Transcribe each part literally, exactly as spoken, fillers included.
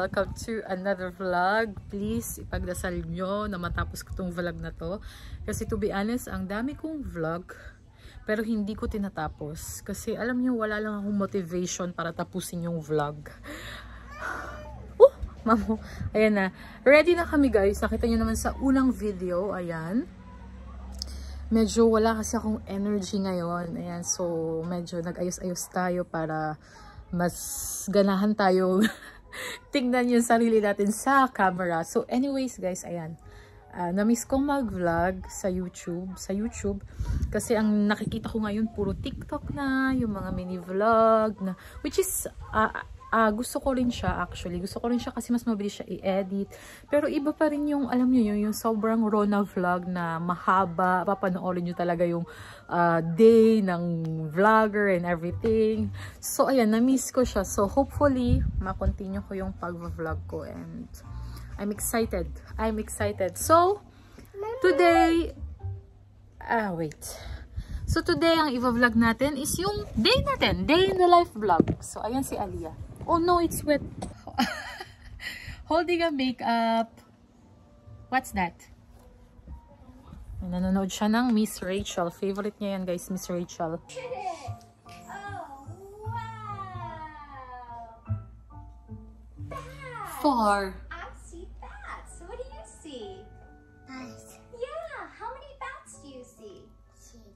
welcome to another vlog. Please ipagdasal nyo na matapos ko tong vlog na to, kasi to be honest, ang dami kong vlog pero hindi ko tinatapos kasi alam nyo, wala lang akong motivation para tapusin yung vlog. Oh, mamo, ayan na, ready na kami guys. Nakita nyo naman sa unang video, ayan, medyo wala kasi akong energy ngayon, ayan, so medyo nag-ayos-ayos tayo para mas ganahan tayo tignan yung sarili natin sa camera. So anyways guys, ayan, uh, na-miss kong mag-vlog sa YouTube, sa YouTube kasi ang nakikita ko ngayon puro TikTok na, yung mga mini-vlog na, which is uh, uh, gusto ko rin siya actually, gusto ko rin siya kasi mas mabilis siya i-edit, pero iba pa rin yung, alam nyo yun, yung sobrang raw na vlog na mahaba, papanoorin nyo talaga yung uh, day ng vlogger and everything. So ayan, na-miss ko siya, so hopefully makontinue ko yung pag-vlog ko and I'm excited, I'm excited. So today, ah wait, so today ang i-vlog natin is yung day natin, day in the life vlog. So ayan si Aliyah. Oh no, it's wet. Holding a makeup. What's that? Nanonood siya ng Miss Rachel. Favorite niya yan guys, Miss Rachel. Oh, wow. Four. I see bats. What do you see? Bats. Yeah, how many bats do you see? Two.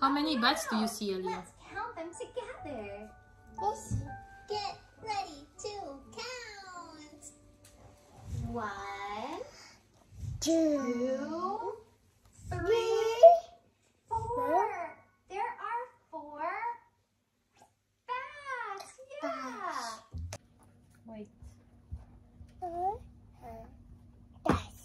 How many bats do you see, Aliyah? Let's count them together. This. Get ready to count. One, two, three, four. There are four bats. Yeah. Wait. Four bats.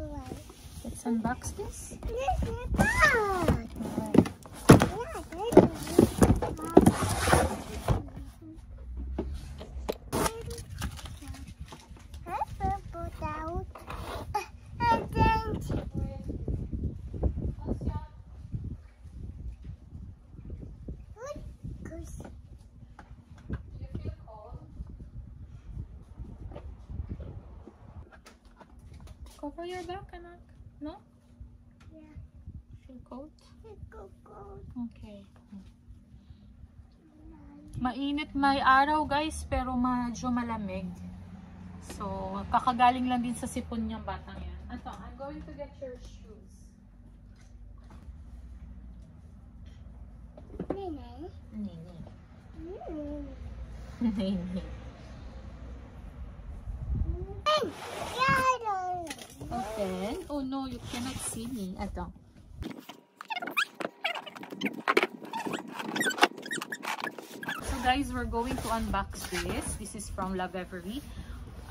Let's unbox this. Cover your back, anak. No? Yeah. Feel cold? Feel cold, cold. Okay. Mainit, may araw guys, pero medyo malamig. So, kakagaling lang din sa sipon niyang batang yan. Ato, I'm going to get your shoes. Nene? Nene. Nene. Nene. Okay. Oh no, you cannot see me. Ato. So guys, we're going to unbox this. This is from Lovevery.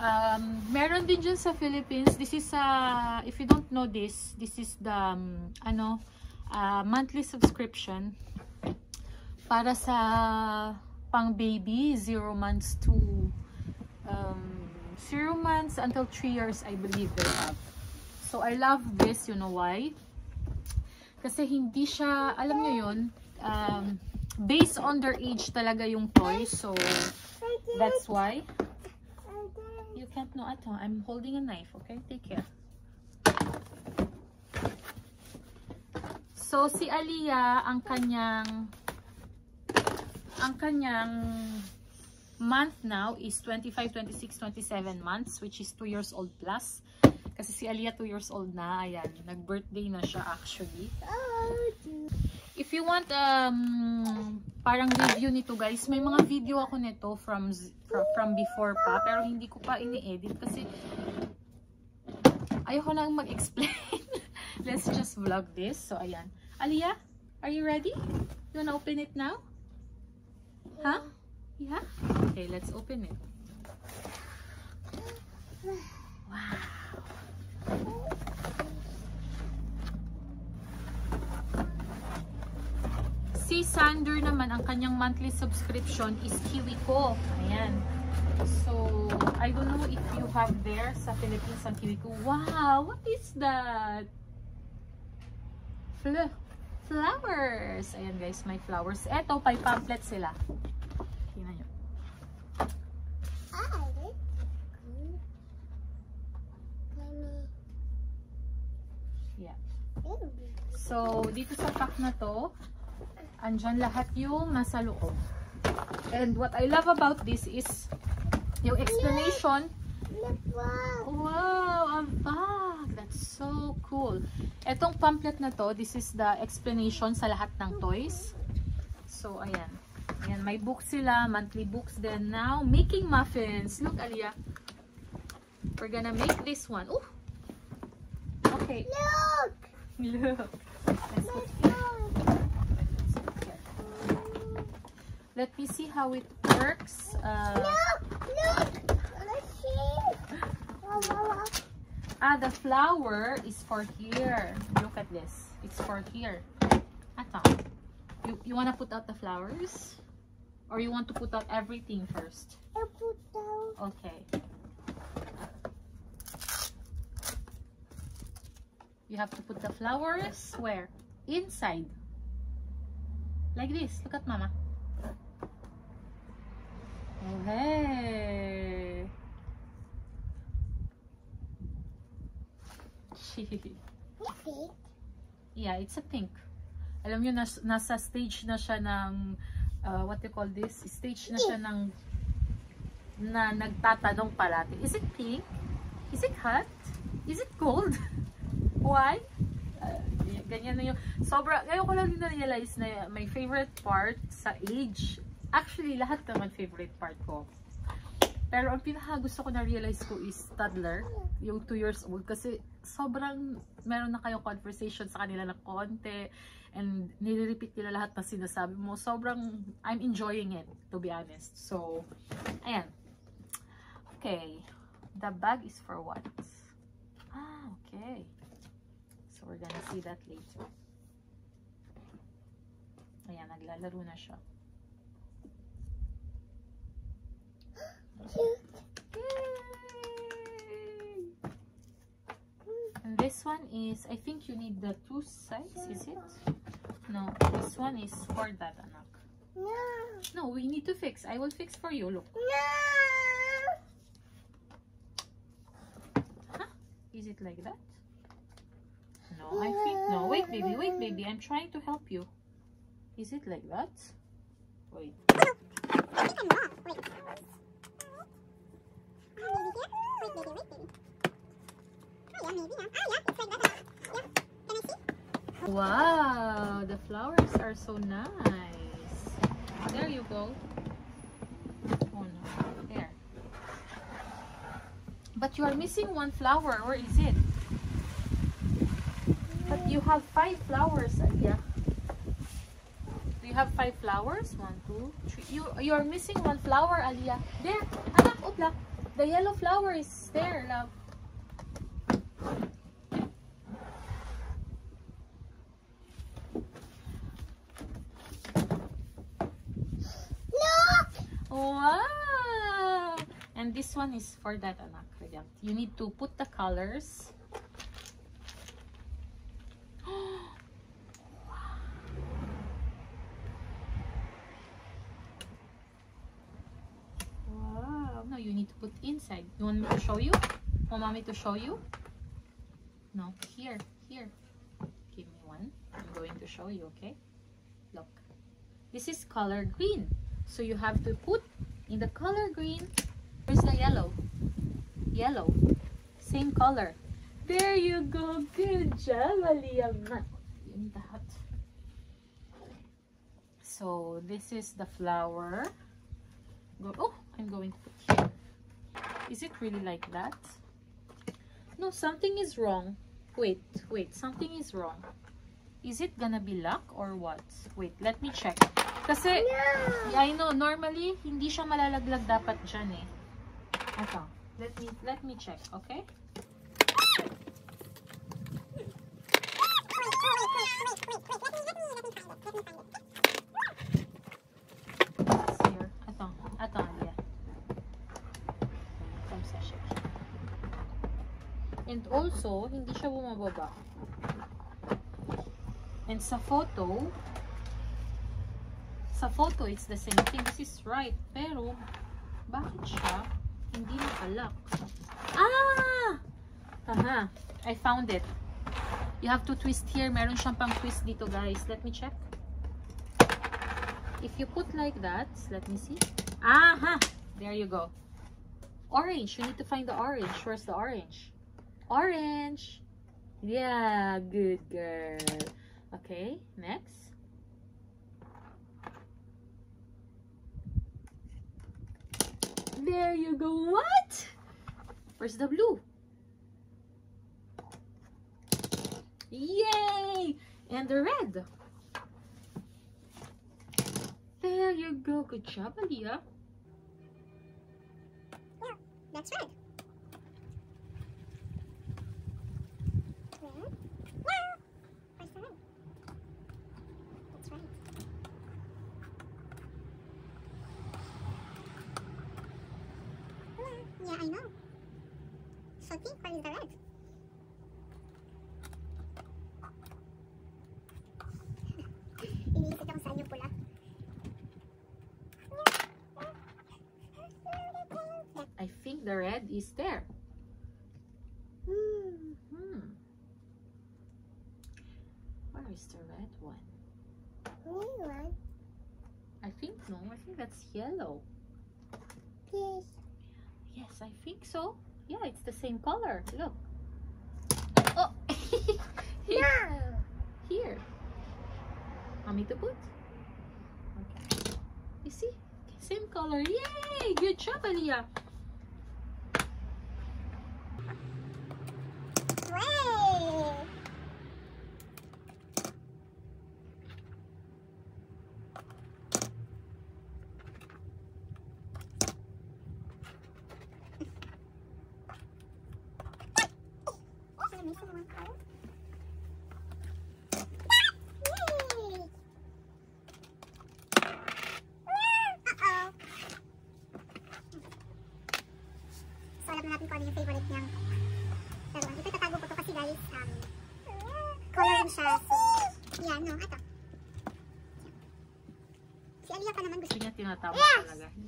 Um, meron din dyan sa Philippines. This is, uh, if you don't know this, this is the, um, ano, uh, monthly subscription para sa pang baby, zero months to, um, zero months until three years, I believe they have. So, I love this. You know why? Kasi hindi siya, alam nyo yun, um, based on their age talaga yung toy. So, that's why. You can't know at all. I'm holding a knife, okay? Take care. So, si Aliyah, ang kanyang, ang kanyang, month now is twenty-five, twenty-six, twenty-seven months, which is two years old plus. Kasi si Aliyah two years old na. Ayan, nag-birthday na siya actually. If you want um parang review nito guys, may mga video ako nito from from, from before pa, pero hindi ko pa ini-edit kasi ayoko lang mag-explain. Let's just vlog this. So ayan. Aliyah, are you ready? You wanna open it now? Huh? Yeah? Okay, let's open it. Wow. Si Sander naman, ang kanyang monthly subscription is KiwiCo. Ayan. So, I don't know if you have there sa Philippines ang KiwiCo. Wow! What is that? Fl flowers! Ayan guys, may flowers. Eto, pay pamphlet sila. Tingnan nyo. Yeah. So, dito sa pack na to, andyan lahat yung nasa loob. And what I love about this is yung explanation. Wow, a bag. That's so cool. Etong pamphlet na to, this is the explanation sa lahat ng toys. So, ayan. Ayan, may books sila, monthly books. Then now, making muffins. Look, Aliyah. We're gonna make this one. Ooh. Okay. Look! Look. Let's look here. Let me see how it works. Uh, look! Look! Let's see! Ah, the flower is for here. Look at this. It's for here. Ato. You, you want to put out the flowers? Or you want to put out everything first? I put out. Okay. You have to put the flowers where? Inside. Like this. Look at Mama. Okay. Pink? Yeah, it's a pink. Alam nyo, nas nasa stage na siya ng, uh, what you call this? Stage na siya ng, na nagtatanong parati. Is it pink? Is it hot? Is it cold? Why? Uh, ganyan na yung, sobra, ngayon ko lang na-realize na my favorite part sa age. Actually, lahat naman favorite part ko. Pero ang pinakagusto ko na-realize ko is toddler, yung two years old. Kasi sobrang meron na kayong conversation sa kanila na konti. And nilirepeat nila lahat na sinasabi mo. Sobrang, I'm enjoying it, to be honest. So, ayan. Okay. The bag is for what? Ah, okay. So, we're gonna see that later. Ayan, naglalaro na siya. And this one is, I think you need the two sides, is it? No, this one is for that, anak. No. No, we need to fix. I will fix for you. Look. No. Huh? Is it like that? No, I think no. Wait, baby. Wait, baby. I'm trying to help you. Is it like that? Wait. Wow, the flowers are so nice. There you go. Oh no, there. But you are missing one flower. Where is it? But you have five flowers, Aliyah. Do you have five flowers? One, two, three. You you are missing one flower, Aliyah. There, anak, upla. The yellow flower is there, love. Look! Wow! And this one is for that, anak. You need to put the colors. You need to put inside. You want me to show you? Want mommy to show you? No. Here. Here. Give me one. I'm going to show you, okay? Look. This is color green. So you have to put in the color green. Where's the yellow? Yellow. Same color. There you go. Good job, Aliyah. You need the hat. So this is the flower. Go. Oh, I'm going to put here. Is it really like that? No, something is wrong. Wait, wait, something is wrong. Is it gonna be luck or what? Wait, let me check. Kasi, yeah. I know, normally, hindi siya malalaglag dapat dyan eh. Ito. Let me, let me check, okay? And also, hindi siya bumababa. And sa photo, sa photo, it's the same thing. This is right. Pero, bakit siya hindi nakalak? Ah! Aha! I found it. You have to twist here. Meron siyang pang twist dito, guys. Let me check. If you put like that, let me see. Aha! There you go. Orange. You need to find the orange. Where's the orange? Orange. Yeah, good girl. Okay, next. There you go. What? Where's the blue? Yay! And the red. There you go. Good job, Aliyah. Yeah, that's right. Yeah, I know. So think where is the red? Iniisip ako sa inyo pula. I think the red is there. Mm-hmm. Where is the red one? Green one. I think no, I think that's yellow. Yes. Yes, I think so. Yeah, it's the same color. Look. Oh! Here. No. Here. Want me to put? Okay. You see? Same color. Yay! Good job, Aliyah.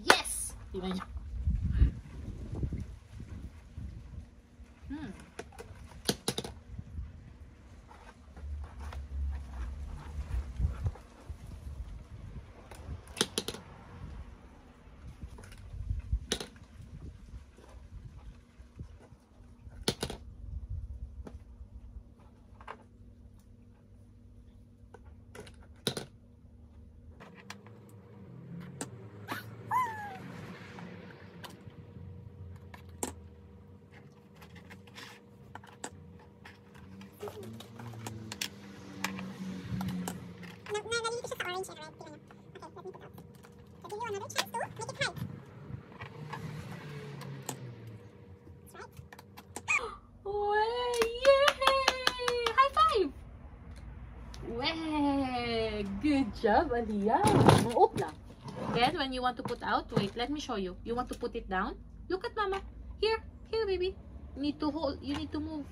Yes! Yes! Hmm. Job, Aliyah. Then when you want to put out, wait, let me show you. You want to put it down? Look at Mama. Here, here, baby. You need to hold. You need to move.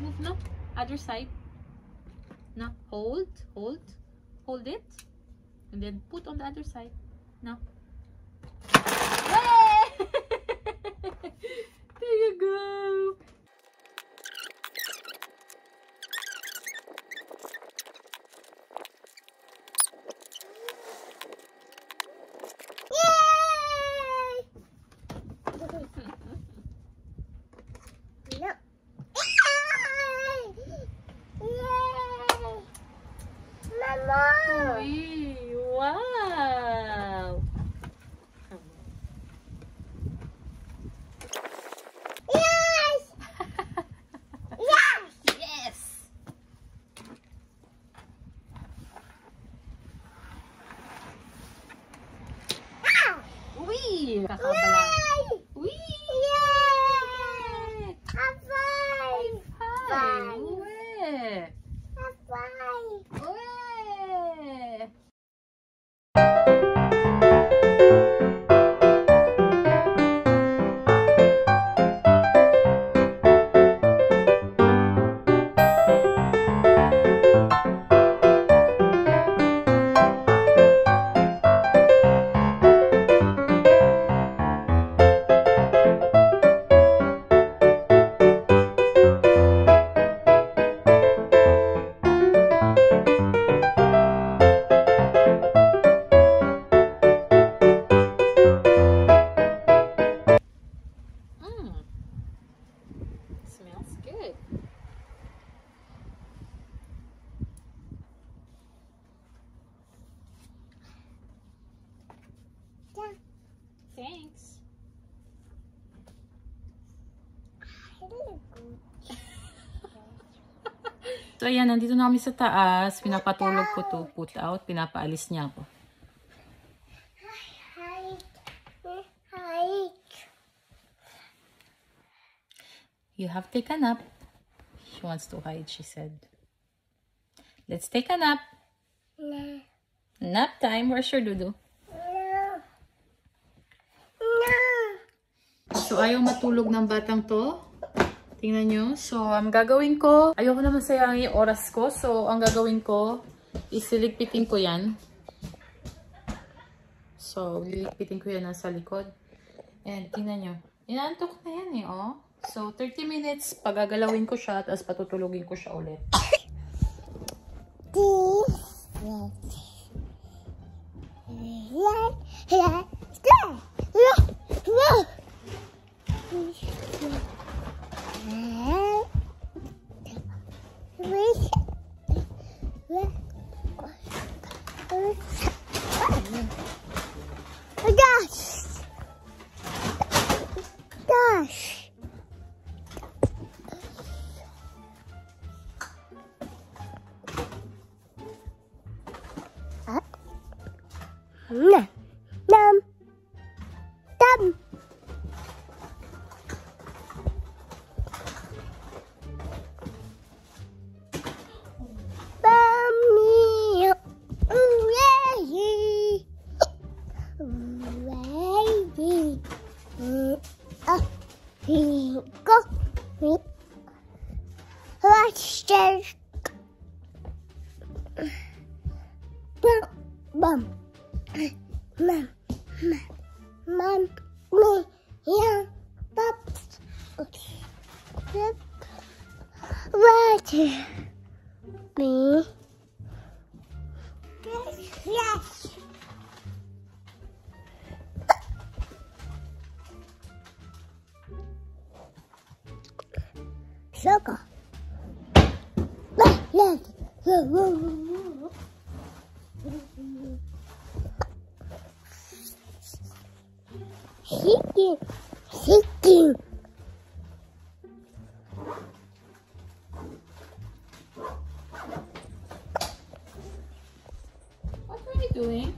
Move, no. Other side. No. Hold, hold, hold it, and then put on the other side. No. Hey! There you go. nakakabalan. Yay! Yay! High five! High five! Uwe! High five! Uwe! Thanks. So ayan, nandito na kami sa taas. Pinapatulog ko to, put out. Pinapaalis niya ako. You have to take a nap. She wants to hide, she said. Let's take a nap. Nah. Nap time. Where's your dudu? So, ayaw matulog ng batang to. Tingnan nyo. So, ang gagawin ko, ayaw ko naman sayangin yung oras ko. So, ang gagawin ko, isiligpitin ko yan. So, liligpitin ko yan nasa likod. And, tingnan nyo. Inaantok na yan eh, oh. So, thirty minutes, pagagalawin ko siya, tapos patutulogin ko siya ulit. No. Mom, mom, mom, me, yeah, pops, yep, right, me, yes, sugar, right, Hiking, hiking. What are you doing?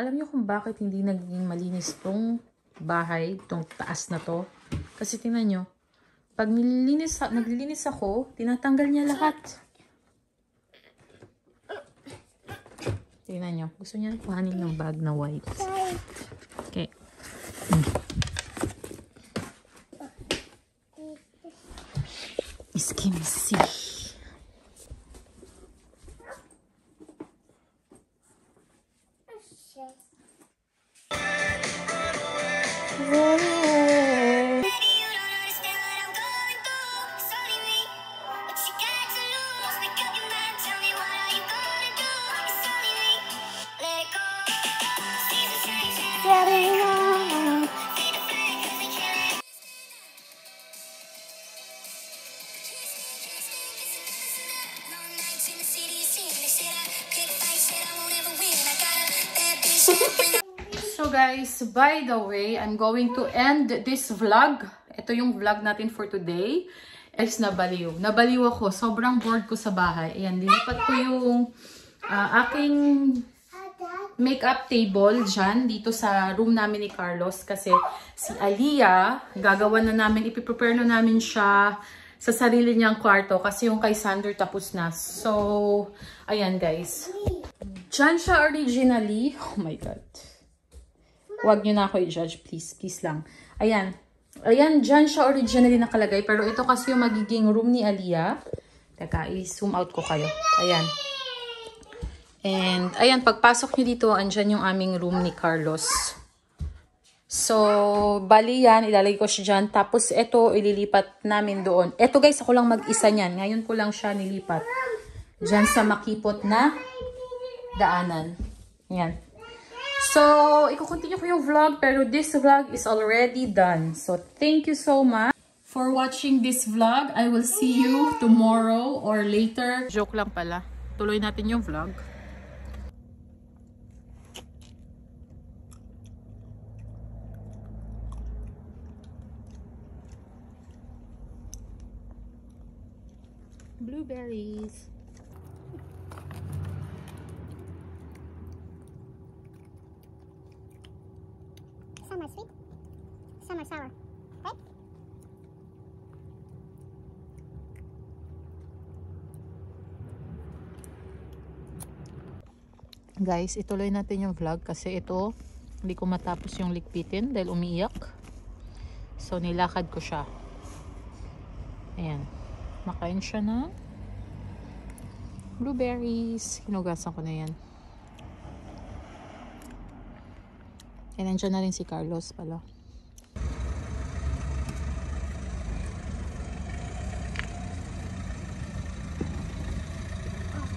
Alam niyo kung bakit hindi naging malinis tong bahay, tong taas na to? Kasi tingnan niyo, pag nililinis, naglilinis ako, tinatanggal niya lahat. Tingnan niyo, gusto niya kuhanin ng bag na white. Okay. Can see. Whoa. Getting on. So guys, by the way, I'm going to end this vlog. Ito yung vlog natin for today. It's nabaliw. Nabaliw ako. Sobrang bored ko sa bahay. Ayan, dilipat ko yung uh, aking makeup table dyan, dito sa room namin ni Carlos. Kasi si Aliyah, gagawa na namin, ipiprepare na namin siya sa sarili niyang kwarto. Kasi yung kay Sander tapos na. So, ayan guys. Diyan siya originally. Oh my God. Huwag nyo na ako i-judge. Please. Please lang. Ayan. Ayan. Diyan siya originally nakalagay. Pero ito kasi yung magiging room ni Aliyah. Teka. I-zoom out ko kayo. Ayan. And ayan. Pagpasok nyo dito, andyan yung aming room ni Carlos. So, bali yan. Ilalagay ko siya dyan. Tapos ito, ililipat namin doon. Ito guys, ako lang mag-isa niyan. Ngayon ko lang siya nilipat. Diyan sa makipot na daanan. Yan. So, iko-continue ko yung vlog, pero this vlog is already done. So, thank you so much for watching this vlog. I will see you tomorrow or later. Joke lang pala. Tuloy natin yung vlog. Blueberries. Some are sweet, some are sour, right? Guys, ituloy natin yung vlog kasi ito, hindi ko matapos yung ligpitin dahil umiiyak. So, nilakad ko siya. Ayan. Makain siya ng blueberries. Hinugasan ko na yan. And nandiyan na rin si Carlos pala.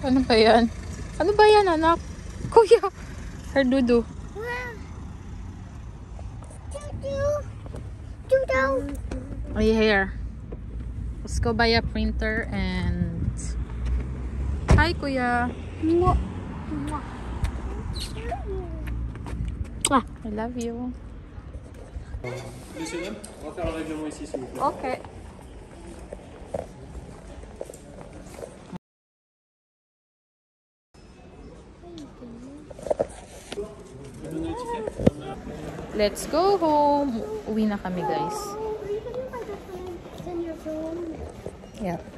Ano ba yan? Ano ba yan, anak? Kuya! Her dudu. Dudu! Dudu! Are you here? Let's go buy a printer and... Hi, Kuya! Mwah! Mwah! Ah, I love you. Okay. Let's go home. Uwi na kami, guys. Yeah.